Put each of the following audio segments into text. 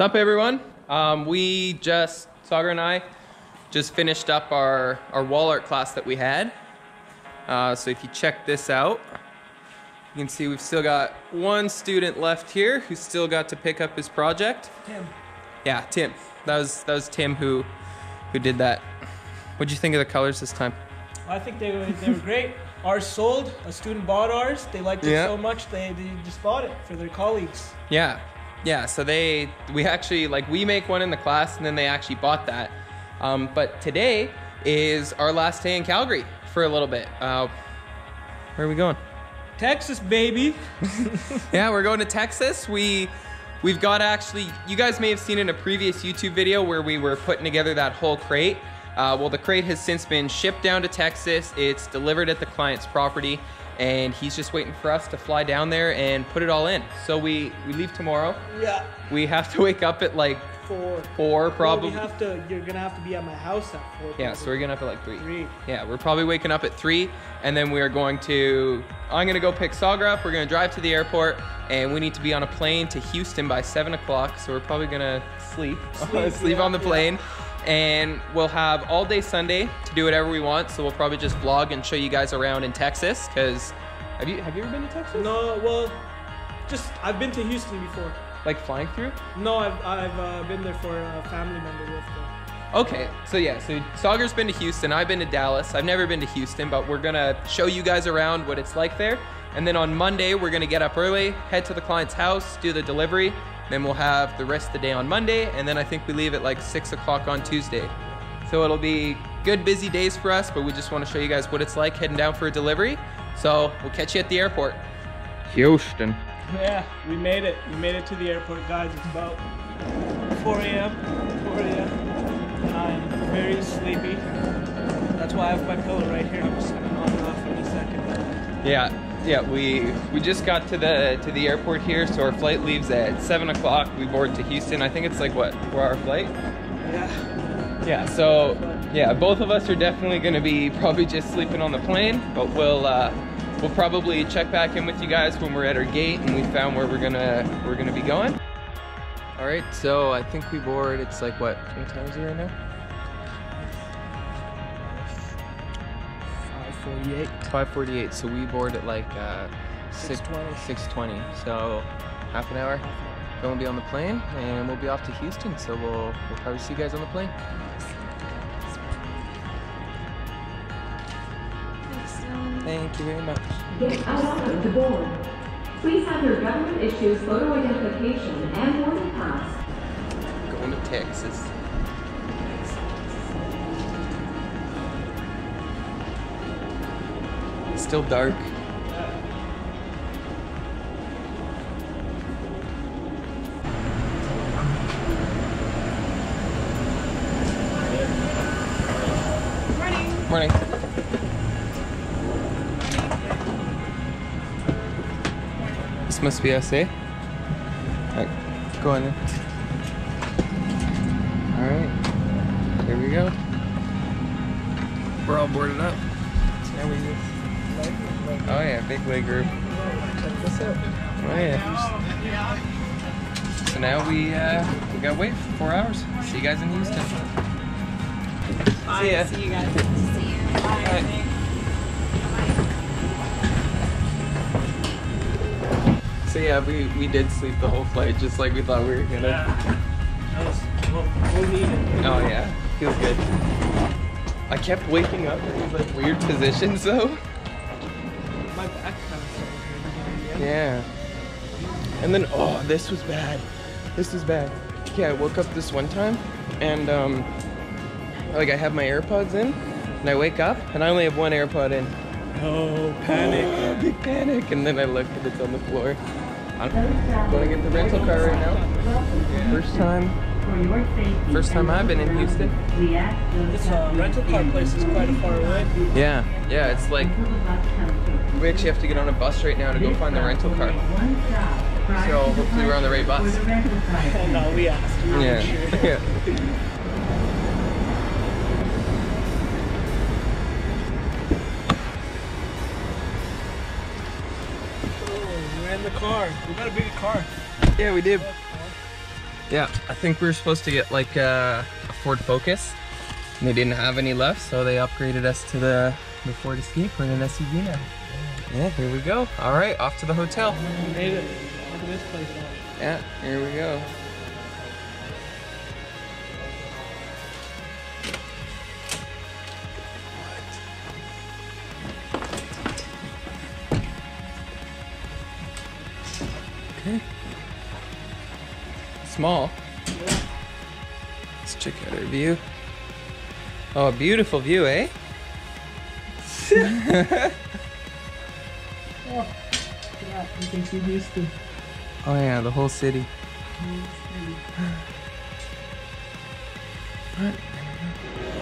What's up, everyone? Sagar and I just finished up our wall art class that we had. So if you check this out, you can see we've still got one student left here who's still got to pick up his project. Tim. Yeah, Tim. That was Tim who did that. What'd you think of the colors this time? I think they were great. Ours sold. A student bought ours. They liked it so much they just bought it for their colleagues. Yeah. Yeah, so we actually, we make one in the class and then they actually bought that. But today is our last day in Calgary for a little bit. Where are we going? Texas, baby. Yeah, we're going to Texas. We've got actually, you guys may have seen in a previous YouTube video where we were putting together that whole crate. Well, the crate has since been shipped down to Texas. It's delivered at the client's property. And he's just waiting for us to fly down there and put it all in. So we leave tomorrow. Yeah. We have to wake up at like four probably. Well, you're gonna have to be at my house at 4. Yeah, so we're gonna up at like three. Yeah, we're probably waking up at 3, and then we are going to, I'm gonna go pick Sagar up. We're gonna drive to the airport, and we need to be on a plane to Houston by 7 o'clock. So we're probably gonna sleep on the plane. Yeah. And we'll have all day Sunday to do whatever we want. So we'll probably just vlog and show you guys around in Texas. Cause have you ever been to Texas? No, well, I've been to Houston before. Like flying through? No, I've been there for a family member with me. Okay, so yeah, so Sagar's been to Houston. I've been to Dallas. I've never been to Houston, but we're gonna show you guys around what it's like there. And then on Monday, we're gonna get up early, head to the client's house, do the delivery. Then we'll have the rest of the day on Monday, and then I think we leave at like 6 o'clock on Tuesday. So it'll be good busy days for us, but we just want to show you guys what it's like heading down for a delivery. So we'll catch you at the airport. Houston. Yeah, we made it. We made it to the airport, guys. It's about 4 a.m. and I'm very sleepy. That's why I have my pillow right here. I'm just gonna knock it off in a second. Yeah. Yeah, we just got to the airport here, so our flight leaves at 7 o'clock. We board to Houston. I think it's like what, 4-hour flight? Yeah. Yeah. So yeah, both of us are definitely going to be probably just sleeping on the plane, but we'll probably check back in with you guys when we're at our gate and we found where we're gonna be going. All right, so I think we board. It's like what? What time is it right now? 5:48. So we board at like 6:20. So half an hour. We'll be on the plane and we'll be off to Houston. So we'll probably see you guys on the plane. Thank you very much. Get out to board. Please have your government issued photo identification and boarding pass. Going to Texas. Still dark. Morning. Morning. This must be us, eh? All right, go on then. All right, here we go. We're all boarded up. Now we just... Oh yeah, big leg group. Check this out. Oh yeah. So now we gotta wait for 4 hours. See you guys in Houston. Bye. See ya. See you guys. See you. Bye. Bye. So yeah, we did sleep the whole flight just like we thought we were gonna. We'll need it. Oh yeah, feels good. I kept waking up in these like weird positions though. My back kind of started hurting. Yeah. And then, oh, this was bad. This was bad. Okay, I woke up this one time, and I have my AirPods in, and I wake up, and I only have one AirPod in. No, panic. Oh, big panic. And then I look, and it's on the floor. I'm going to get the rental car right now. First time I've been in Houston. This rental car place is quite far away. Yeah, yeah, it's like, we actually have to get on a bus right now to go find the rental car. So hopefully we're on the right bus. No, we asked. Yeah. Oh, we ran the car. We got a big car. Yeah, we did. Yeah, I think we were supposed to get like a Ford Focus, and they didn't have any left, so they upgraded us to the Ford Escape. We're in an SUV now. Yeah, here we go. All right, off to the hotel. We made it. Look at this place. Yeah, here we go. Okay. Small. Let's check out our view. Oh, a beautiful view, eh? Oh, yeah, you can see Houston. Oh yeah, the whole city.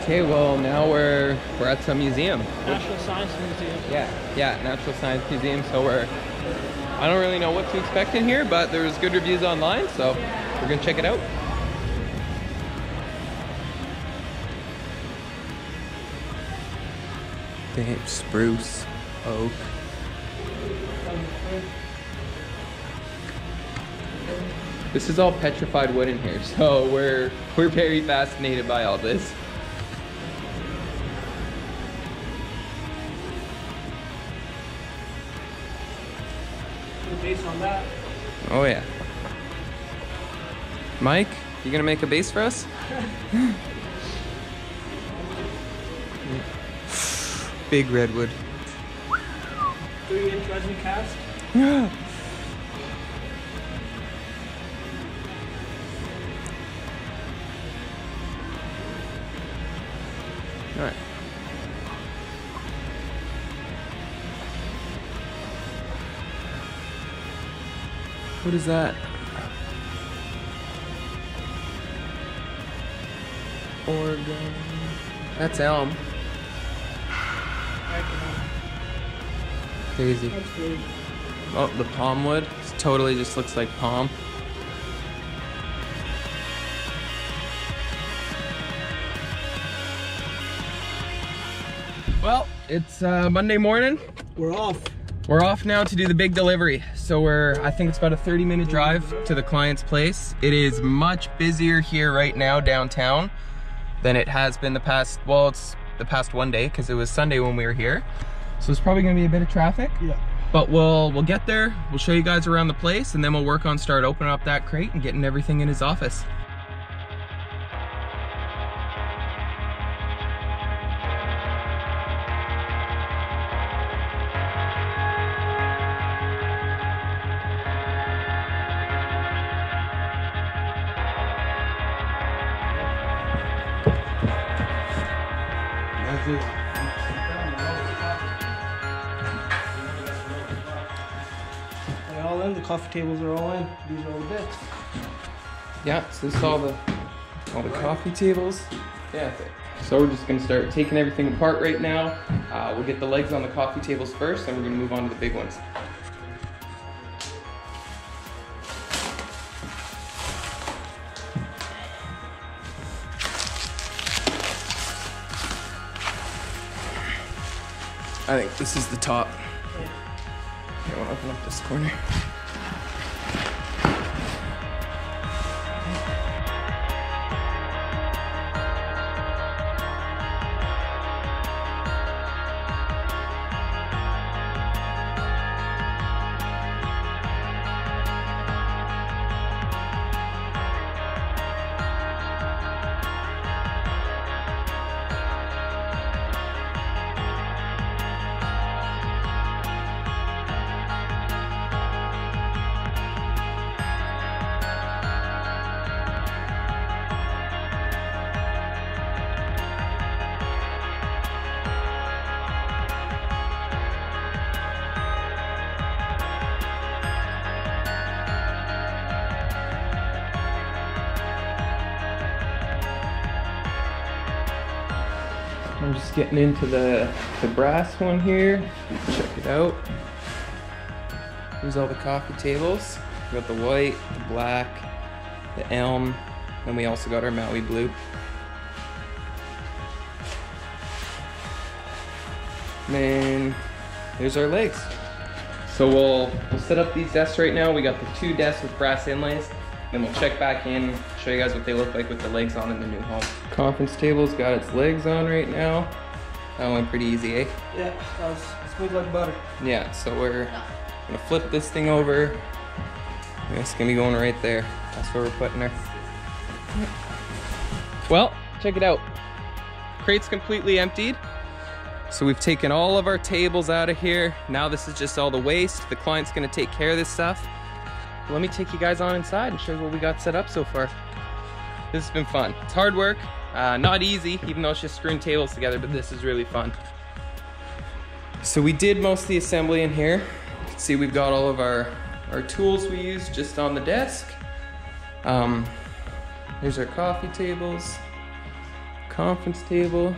Okay, well now we're at some museum. National Science Museum. Yeah, National Science Museum. So I don't really know what to expect in here, but there's good reviews online, so we're gonna check it out. They have spruce, oak. This is all petrified wood in here, so we're very fascinated by all this. Put a base on that. Oh yeah. Mike, you gonna make a base for us? Big redwood. 3-inch resin cast. Yeah. All right. What is that? Oregon. That's elm. Crazy. Oh, the palm wood. It totally just looks like palm. Well, it's Monday morning. We're off. We're off now to do the big delivery. So I think it's about a 30-minute drive to the client's place. It is much busier here right now downtown than it has been the past, well, it's the past one day because it was Sunday when we were here. So it's probably gonna be a bit of traffic. Yeah. But we'll get there, we'll show you guys around the place, and then we'll work on start opening up that crate and getting everything in his office. Coffee tables are all in. These are all the bits. Yeah, so this is all the coffee tables. Yeah. So we're just gonna start taking everything apart right now. We'll get the legs on the coffee tables first, then we're gonna move on to the big ones. I think this is the top. Here, I wanna open up this corner. I'm just getting into the brass one here. Check it out. Here's all the coffee tables. We got the white, the black, the elm, and we also got our Maui blue. And then here's our legs. So we'll set up these desks right now. We got the two desks with brass inlays. Then we'll check back in, show you guys what they look like with the legs on in the new home. Conference table's got its legs on right now. That went pretty easy, eh? Yeah, that was smooth like butter. Yeah, so we're gonna flip this thing over. It's gonna be going right there. That's where we're putting her. Well, check it out. Crate's completely emptied. So we've taken all of our tables out of here. Now this is just all the waste. The client's gonna take care of this stuff. Let me take you guys on inside and show you what we got set up so far. This has been fun. It's hard work, not easy, even though it's just screwing tables together, but this is really fun. So we did most of the assembly in here. You can see we've got all of our tools we use just on the desk. Here's our coffee tables, conference table.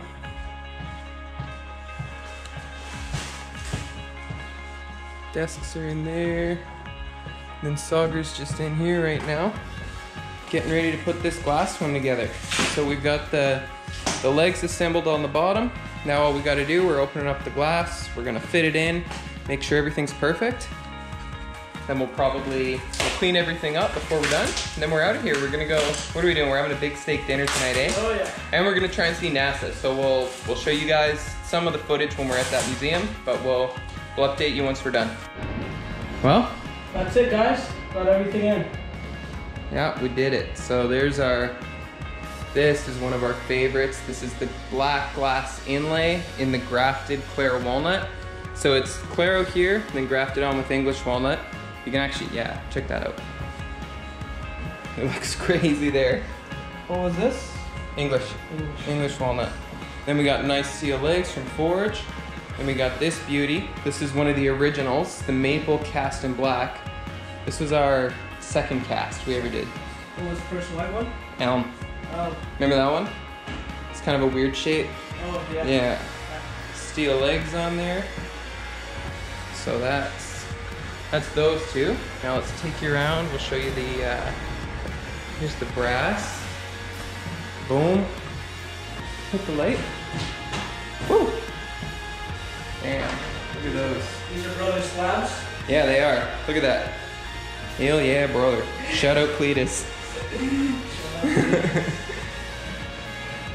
Desks are in there. Then Sagar's just in here right now, getting ready to put this glass one together. So we've got the legs assembled on the bottom. Now all we gotta do, we're opening up the glass, we're gonna fit it in, make sure everything's perfect. Then we'll probably clean everything up before we're done. And then we're out of here. We're gonna go, what are we doing? We're having a big steak dinner tonight, eh? Oh yeah. And we're gonna try and see NASA. So we'll show you guys some of the footage when we're at that museum, but we'll update you once we're done. Well, that's it guys, got everything in. Yeah, we did it. So there's this is one of our favorites. This is the black glass inlay in the grafted Claro walnut. So it's Claro here, then grafted on with English walnut. You can actually, yeah, check that out. It looks crazy there. What was this? English walnut. Then we got nice seal legs from Forge. And we got this beauty. This is one of the originals, the maple cast in black. This was our second cast we ever did. What was the first white one? Elm. Oh. Remember that one? It's kind of a weird shape. Oh, yeah. Yeah. Steel legs on there. So that's those two. Now let's take you around. We'll show you here's the brass. Boom. Hit the light. Woo! Damn, look at those. These are brother slabs? Yeah, they are. Look at that. Hell yeah, brother. Shout out Cleetus.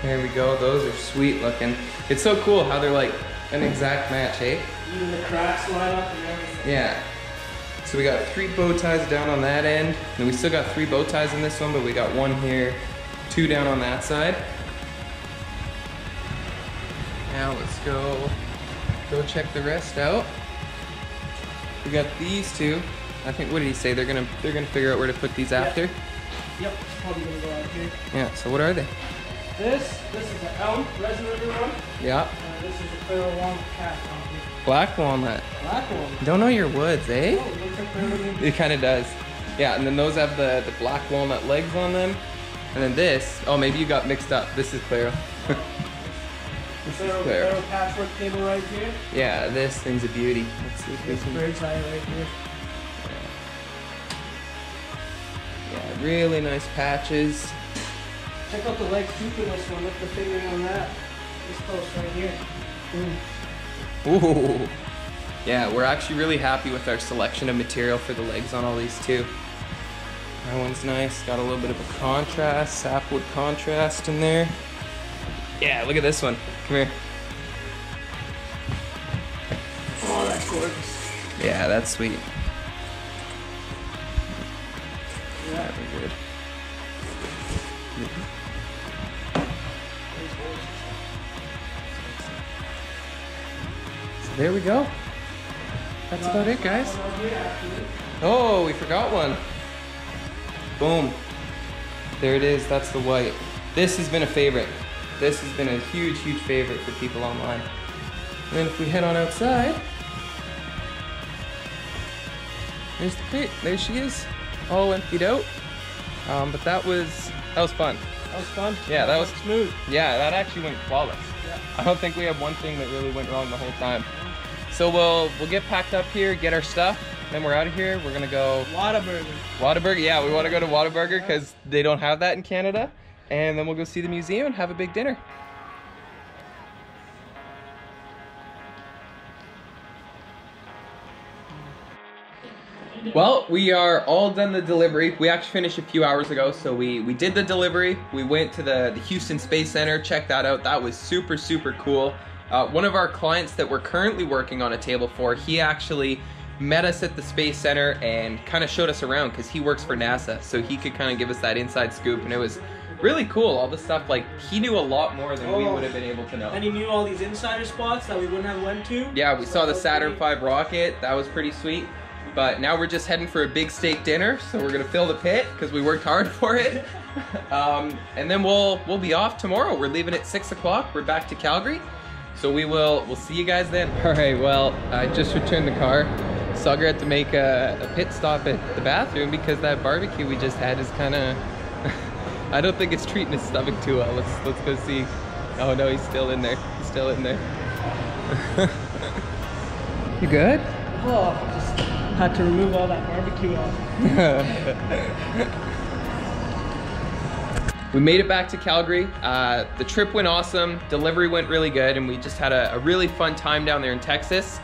There we go. Those are sweet looking. It's so cool how they're like an exact match, eh? Even the cracks line up and everything. Yeah. So we got 3 bow ties down on that end. And we still got 3 bow ties in this one, but we got 1 here, 2 down on that side. Now let's go check the rest out. We got these two. I think, what did he say? They're gonna figure out where to put these after. Yep, it's probably gonna go out here. Yeah. So what are they? This is the elm resin one. Yeah. This is the Claro walnut cast on here. Black walnut. Black walnut. Don't know your woods, eh? Oh, it looks like Claro walnut. It kind of does. Yeah. And then those have the black walnut legs on them. And then this. Oh, maybe you got mixed up. This is Claro. Claro patchwork table right here. Yeah, this thing's a beauty. Let's see if it's bird's eye right here. Yeah, really nice patches. Check out the leg too for this one. Look the fingering on that. This post right here. Ooh. Ooh. Yeah, we're actually really happy with our selection of material for the legs on all these too. That one's nice. Got a little bit of a contrast, sapwood contrast in there. Yeah, look at this one. Come here. Oh, that's gorgeous. Yeah, that's sweet. Yeah, we're good. So there we go. That's about it, guys. Oh, we forgot one. Boom. There it is. That's the white. This has been a favorite. This has been a huge, huge favorite for people online. And then if we head on outside, there's the crate. There she is, all emptied out. But that was fun. That was fun. Yeah, that was smooth. Yeah, that actually went flawless. Yeah. I don't think we have one thing that really went wrong the whole time. So we'll get packed up here, get our stuff, then we're out of here. We're gonna go Whataburger. Whataburger. Yeah, we want to go to Whataburger because they don't have that in Canada. And then we'll go see the museum and have a big dinner. Well, we are all done the delivery. We actually finished a few hours ago, so we did the delivery. We went to the Houston Space Center, checked that out. That was super, super cool. One of our clients that we're currently working on a table for, he actually met us at the Space Center and kind of showed us around because he works for NASA, so he could kind of give us that inside scoop, and it was really cool, all the stuff. Like, he knew a lot more than we would have been able to know. And he knew all these insider spots that we wouldn't have went to. Yeah, we saw the Saturn V rocket. That was pretty sweet. But now we're just heading for a big steak dinner, so we're gonna fill the pit because we worked hard for it. And then we'll be off tomorrow. We're leaving at 6 o'clock. We're back to Calgary, so we'll see you guys then. All right. Well, I just returned the car. Sagar had to make a pit stop at the bathroom because that barbecue we just had is kind of. I don't think it's treating his stomach too well. Let's go see. Oh no, he's still in there. He's still in there. You good? Oh, just had to remove all that barbecue off. We made it back to Calgary. The trip went awesome. Delivery went really good, and we just had a really fun time down there in Texas.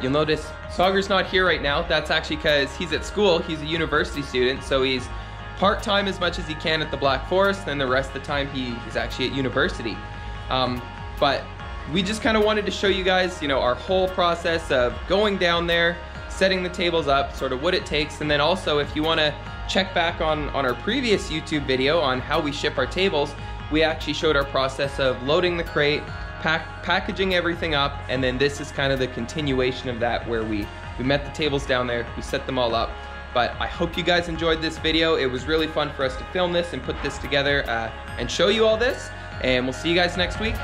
You'll notice Sagar's not here right now. That's actually because he's at school. He's a university student, so he's part-time as much as he can at the Black Forest, and the rest of the time he's actually at university. But we just kind of wanted to show you guys, you know, our whole process of going down there, setting the tables up, sort of what it takes, and then also if you want to check back on our previous YouTube video on how we ship our tables, we actually showed our process of loading the crate, packaging everything up, and then this is kind of the continuation of that where we met the tables down there, we set them all up. But I hope you guys enjoyed this video. It was really fun for us to film this and put this together and show you all this. And we'll see you guys next week.